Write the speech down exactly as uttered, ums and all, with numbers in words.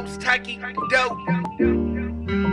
post hockey dope.